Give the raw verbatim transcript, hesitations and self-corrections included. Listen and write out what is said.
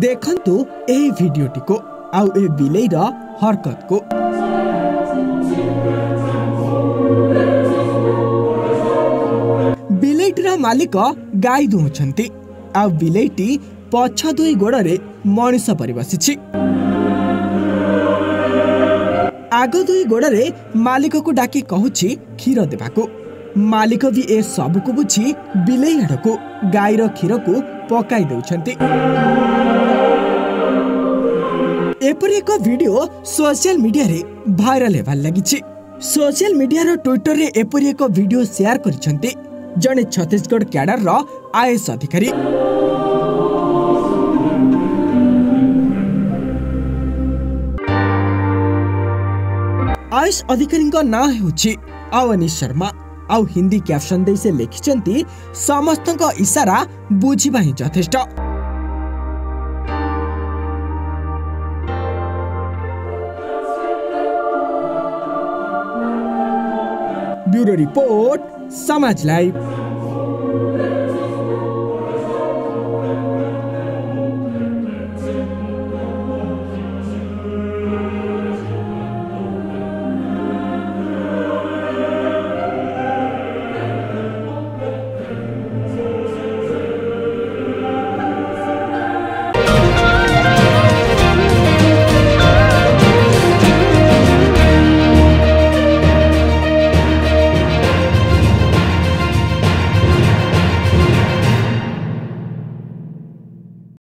देखंतु एही भिडियोटी को आउ ए बिलेई रा हरकत को। बिलेईटी रा मालिक गाई दुहुंछंती आउ बिलेईटी पछ दुई गोड़े मनीष परि बसिछि। आग दुई गोड़े मालिक को डाकी कहूछि क्षीर देवाकू। मालिक भी ए सब को बुझी बिलेई हाड़ को गाईर क्षीर को पकाई देउछंती। एपर एक वीडियो सोशल मीडिया रे भाइराल हेबार लगी। सोशल मीडिया रो ट्विटर रे एपर एक वीडियो शेयर करिसेंती जने छत्तीसगढ़ क्याडर रो आईएएस अधिकारी। आईएएस अधिकारी का नाम होछि अवनी शर्मा। आउ हिंदी कैप्शन दे से लिखिचंती समस्त को इशारा बुझीबा ही यथेष्ट। Bureau report Samaj live.